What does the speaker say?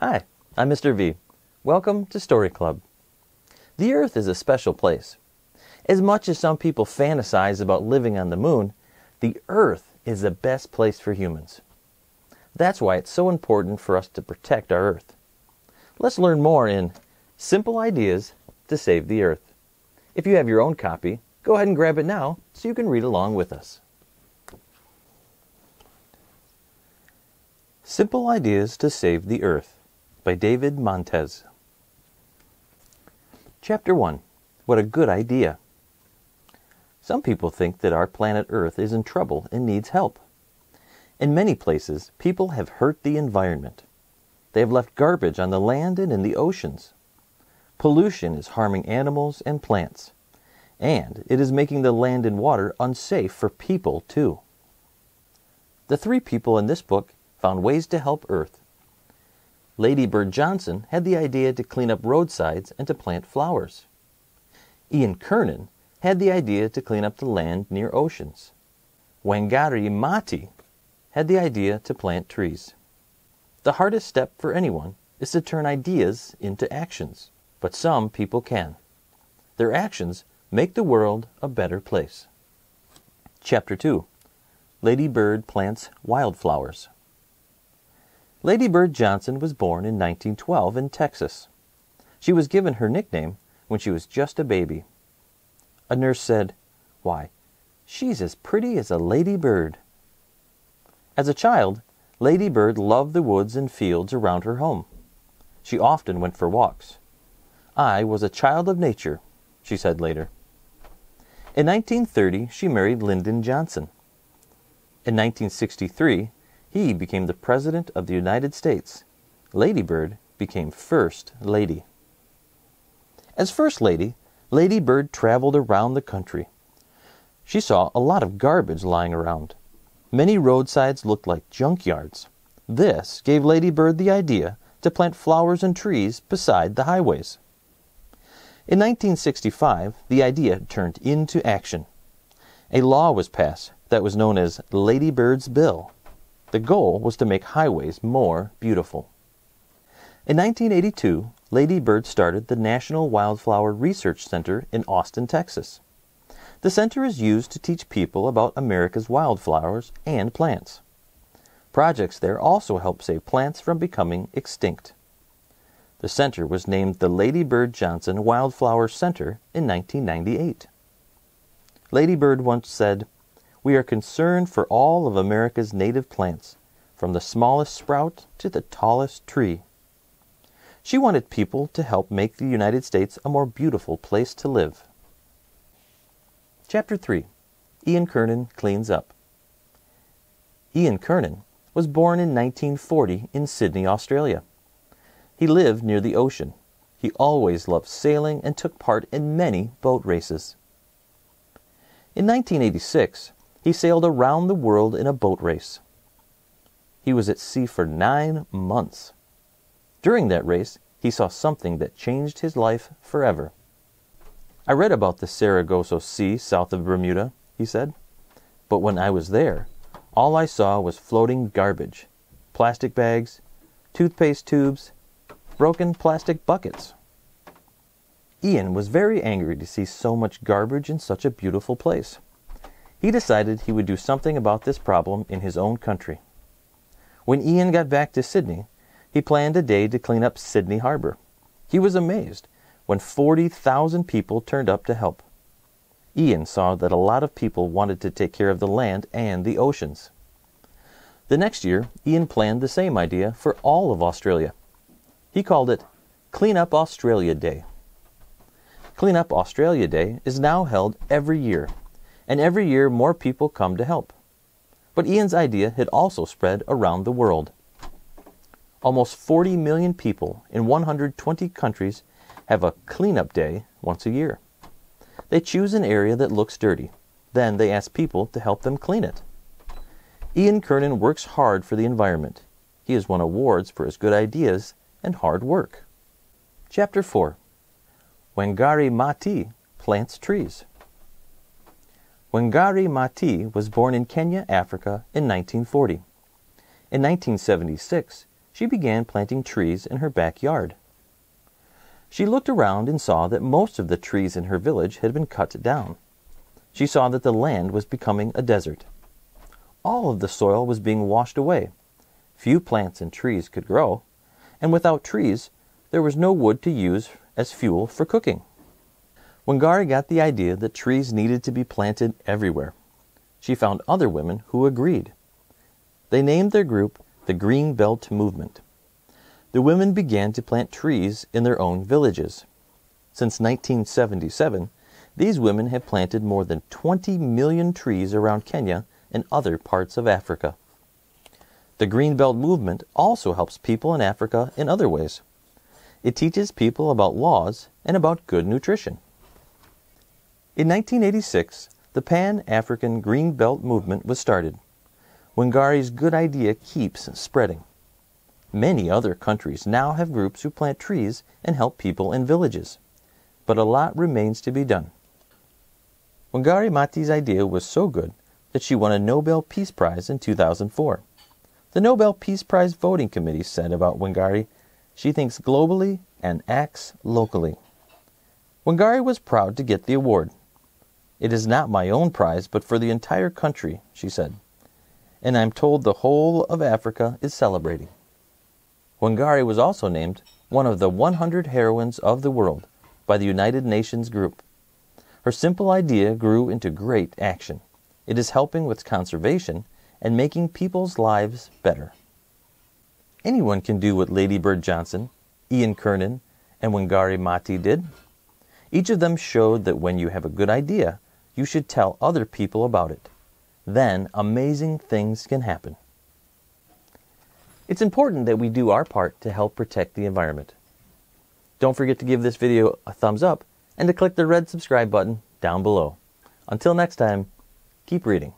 Hi, I'm Mr. V. Welcome to Story Club. The Earth is a special place. As much as some people fantasize about living on the moon, the Earth is the best place for humans. That's why it's so important for us to protect our Earth. Let's learn more in Simple Ideas to Save the Earth. If you have your own copy, go ahead and grab it now so you can read along with us. Simple Ideas to Save the Earth by David Montez. Chapter 1. What a good idea. Some people think that our planet Earth is in trouble and needs help. In many places, people have hurt the environment. They have left garbage on the land and in the oceans. Pollution is harming animals and plants, and it is making the land and water unsafe for people too. The three people in this book found ways to help Earth. Lady Bird Johnson had the idea to clean up roadsides and to plant flowers. Ian Kernan had the idea to clean up the land near oceans. Wangari Maathai had the idea to plant trees. The hardest step for anyone is to turn ideas into actions, but some people can. Their actions make the world a better place. Chapter 2. Lady Bird Plants Wildflowers. Lady Bird Johnson was born in 1912 in Texas. She was given her nickname when she was just a baby. A nurse said, "Why, she's as pretty as a lady bird." As a child, Lady Bird loved the woods and fields around her home. She often went for walks. "I was a child of nature," she said later. In 1930, she married Lyndon Johnson. In 1963, he became the President of the United States. Lady Bird became First Lady. As First Lady, Lady Bird traveled around the country. She saw a lot of garbage lying around. Many roadsides looked like junkyards. This gave Lady Bird the idea to plant flowers and trees beside the highways. In 1965, the idea turned into action. A law was passed that was known as Lady Bird's Bill. The goal was to make highways more beautiful. In 1982, Lady Bird started the National Wildflower Research Center in Austin, Texas. The center is used to teach people about America's wildflowers and plants. Projects there also help save plants from becoming extinct. The center was named the Lady Bird Johnson Wildflower Center in 1998. Lady Bird once said, "We are concerned for all of America's native plants, from the smallest sprout to the tallest tree." She wanted people to help make the United States a more beautiful place to live. Chapter 3. Ian Kernan Cleans Up. Ian Kernan was born in 1940 in Sydney, Australia. He lived near the ocean. He always loved sailing and took part in many boat races. In 1986, he sailed around the world in a boat race. He was at sea for 9 months. During that race, he saw something that changed his life forever. "I read about the Sargasso Sea south of Bermuda," he said, "but when I was there, all I saw was floating garbage, plastic bags, toothpaste tubes, broken plastic buckets." Ian was very angry to see so much garbage in such a beautiful place. He decided he would do something about this problem in his own country. When Ian got back to Sydney, he planned a day to clean up Sydney Harbour. He was amazed when 40,000 people turned up to help. Ian saw that a lot of people wanted to take care of the land and the oceans. The next year, Ian planned the same idea for all of Australia. He called it Clean Up Australia Day. Clean Up Australia Day is now held every year, and every year more people come to help. But Ian's idea had also spread around the world. Almost 40 million people in 120 countries have a cleanup day once a year. They choose an area that looks dirty. Then they ask people to help them clean it. Ian Kernan works hard for the environment. He has won awards for his good ideas and hard work. Chapter 4. Wangari Maathai Plants Trees. Wangari Maathai was born in Kenya, Africa in 1940. In 1976, she began planting trees in her backyard. She looked around and saw that most of the trees in her village had been cut down. She saw that the land was becoming a desert. All of the soil was being washed away. Few plants and trees could grow, and without trees, there was no wood to use as fuel for cooking. Wangari got the idea that trees needed to be planted everywhere. She found other women who agreed. They named their group the Green Belt Movement. The women began to plant trees in their own villages. Since 1977, these women have planted more than 20 million trees around Kenya and other parts of Africa. The Green Belt Movement also helps people in Africa in other ways. It teaches people about laws and about good nutrition. In 1986, the Pan-African Green Belt Movement was started. Wangari's good idea keeps spreading. Many other countries now have groups who plant trees and help people in villages. But a lot remains to be done. Wangari Maathai's idea was so good that she won a Nobel Peace Prize in 2004. The Nobel Peace Prize voting committee said about Wangari, "She thinks globally and acts locally." Wangari was proud to get the award. "It is not my own prize, but for the entire country," she said. "And I'm told the whole of Africa is celebrating." Wangari was also named one of the 100 heroines of the world by the United Nations group. Her simple idea grew into great action. It is helping with conservation and making people's lives better. Anyone can do what Lady Bird Johnson, Ian Kernan, and Wangari Maathai did. Each of them showed that when you have a good idea, you should tell other people about it. Then amazing things can happen. It's important that we do our part to help protect the environment. Don't forget to give this video a thumbs up and to click the red subscribe button down below. Until next time, keep reading.